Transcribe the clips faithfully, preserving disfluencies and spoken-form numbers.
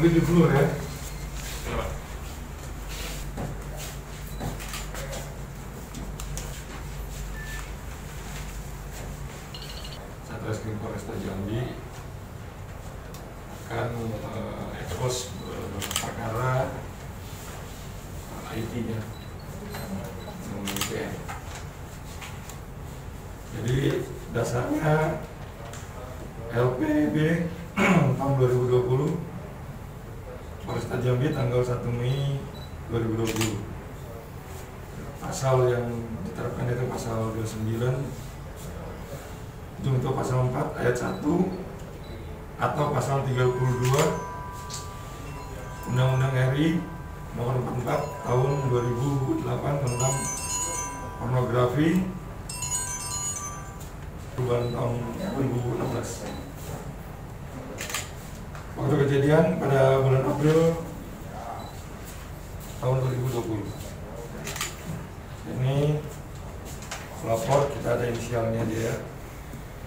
Ambil di blur ya. Satreskrim Polresta Jambi akan uh, expose uh, perkara uh, I T-nya sama U P N. Jadi dasarnya L P D tahun dua ribu dua puluh Polresta Jambi tanggal satu Mei dua ribu dua puluh. Pasal yang diterapkan itu pasal dua puluh sembilan junto pasal empat ayat satu atau pasal tiga puluh dua Undang-Undang R I Nomor empat tahun dua ribu delapan tentang pornografi perubahan tahun dua ribu enam belas. Waktu kejadian pada bulan April tahun dua ribu dua puluh. Ini pelapor kita ada inisialnya dia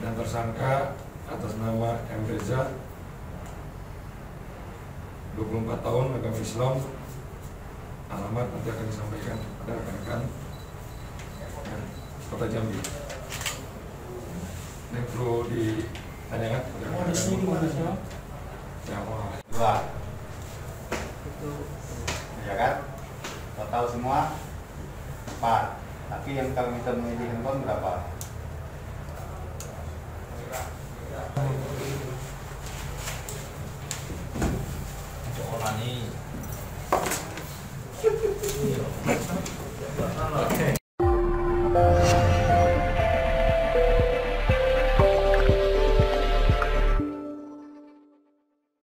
dan tersangka atas nama M Reza, dua puluh empat tahun, agama Islam. Alamat nanti akan disampaikan pada rekan-rekan Kota Jambi. Ini perlu ditanyakan kepada rekan-rekan. Dua, ya kan? Total semua empat. Tapi yang kami temukan di handphone berapa?